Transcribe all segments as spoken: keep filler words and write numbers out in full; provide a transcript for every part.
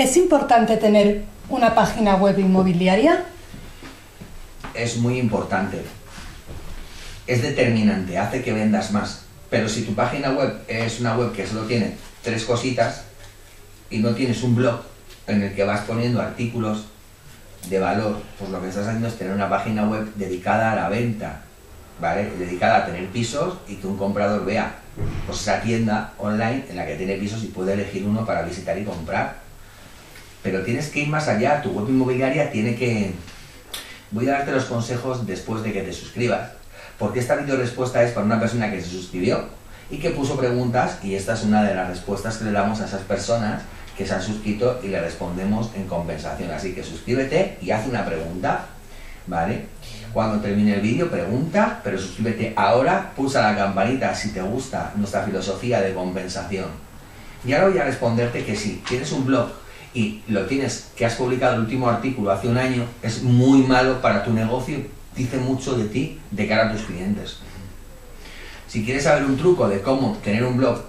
¿Es importante tener una página web inmobiliaria? Es muy importante. Es determinante, hace que vendas más. Pero si tu página web es una web que solo tiene tres cositas y no tienes un blog en el que vas poniendo artículos de valor, pues lo que estás haciendo es tener una página web dedicada a la venta, ¿vale? Dedicada a tener pisos y que un comprador vea pues esa tienda online en la que tiene pisos y puede elegir uno para visitar y comprar. Pero tienes que ir más allá, tu web inmobiliaria tiene que... Voy a darte los consejos después de que te suscribas, porque esta video respuesta es para una persona que se suscribió y que puso preguntas, y esta es una de las respuestas que le damos a esas personas que se han suscrito y le respondemos en compensación. Así que suscríbete y haz una pregunta, ¿vale? Cuando termine el vídeo, pregunta, pero suscríbete ahora, pulsa la campanita si te gusta nuestra filosofía de compensación. Y ahora voy a responderte que si tienes un blog y lo tienes, que has publicado el último artículo hace un año, es muy malo para tu negocio, dice mucho de ti, de cara a tus clientes. Si quieres saber un truco de cómo tener un blog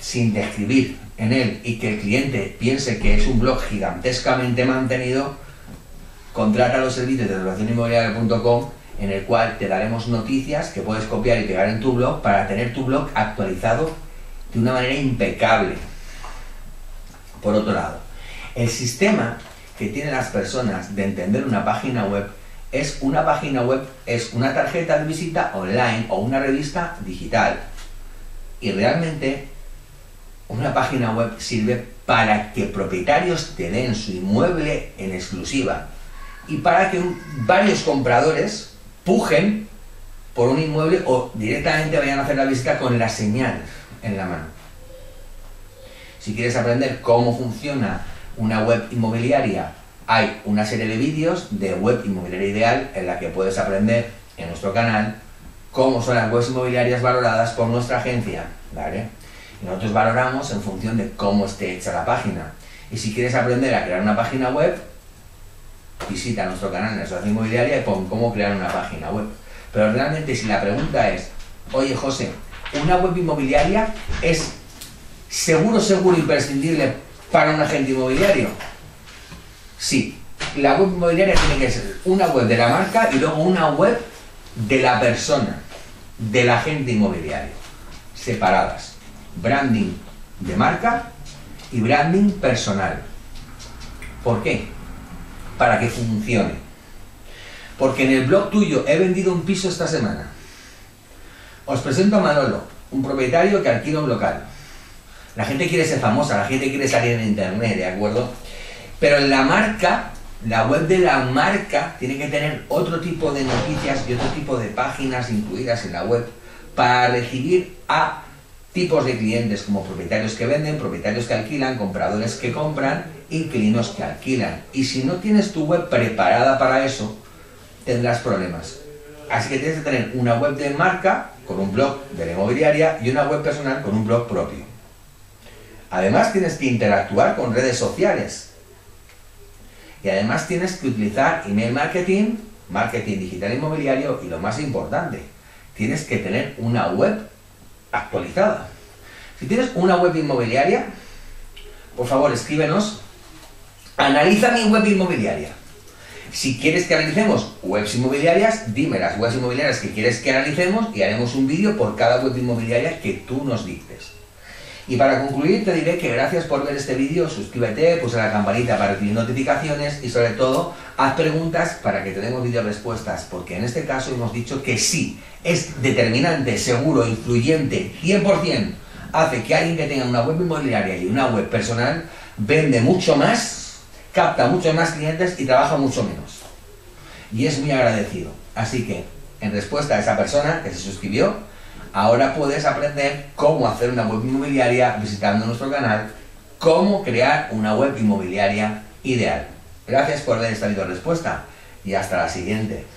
sin escribir en él y que el cliente piense que es un blog gigantescamente mantenido, contrata los servicios de asociacion inmobiliaria punto com, en el cual te daremos noticias que puedes copiar y pegar en tu blog para tener tu blog actualizado de una manera impecable. Por otro lado, el sistema que tienen las personas de entender una página web es una página web, es una tarjeta de visita online o una revista digital. Y realmente una página web sirve para que propietarios te den su inmueble en exclusiva y para que un, varios compradores pujen por un inmueble o directamente vayan a hacer la visita con la señal en la mano. Si quieres aprender cómo funciona una web inmobiliaria, hay una serie de vídeos de web inmobiliaria ideal en la que puedes aprender en nuestro canal cómo son las webs inmobiliarias valoradas por nuestra agencia, ¿vale? Nosotros valoramos en función de cómo esté hecha la página. Y si quieres aprender a crear una página web, visita nuestro canal en la Asociación Inmobiliaria y pon cómo crear una página web. Pero realmente si la pregunta es, oye José, ¿una web inmobiliaria es seguro, seguro, imprescindible para un agente inmobiliario? Sí, la web inmobiliaria tiene que ser una web de la marca y luego una web de la persona, del agente inmobiliario, separadas. Branding de marca y branding personal. ¿Por qué? Para que funcione. Porque en el blog tuyo he vendido un piso esta semana. Os presento a Manolo, un propietario que alquila un local. La gente quiere ser famosa, la gente quiere salir en internet, ¿de acuerdo? Pero la marca, la web de la marca, tiene que tener otro tipo de noticias y otro tipo de páginas incluidas en la web para recibir a tipos de clientes como propietarios que venden, propietarios que alquilan, compradores que compran, inquilinos que alquilan. Y si no tienes tu web preparada para eso, tendrás problemas. Así que tienes que tener una web de marca con un blog de la inmobiliaria y una web personal con un blog propio. Además tienes que interactuar con redes sociales. Y además tienes que utilizar email marketing, marketing digital inmobiliario y lo más importante, tienes que tener una web actualizada. Si tienes una web inmobiliaria, por favor escríbenos, analiza mi web inmobiliaria. Si quieres que analicemos webs inmobiliarias, dime las webs inmobiliarias que quieres que analicemos y haremos un vídeo por cada web inmobiliaria que tú nos dictes. Y para concluir te diré que gracias por ver este vídeo, suscríbete, pulsa la campanita para recibir notificaciones y sobre todo haz preguntas para que te demos vídeo respuestas, porque en este caso hemos dicho que sí, es determinante, seguro, influyente, cien por cien, hace que alguien que tenga una web inmobiliaria y una web personal vende mucho más, capta mucho más clientes y trabaja mucho menos. Y es muy agradecido. Así que, en respuesta a esa persona que se suscribió, ahora puedes aprender cómo hacer una web inmobiliaria visitando nuestro canal, cómo crear una web inmobiliaria ideal. Gracias por ver esta video respuesta y hasta la siguiente.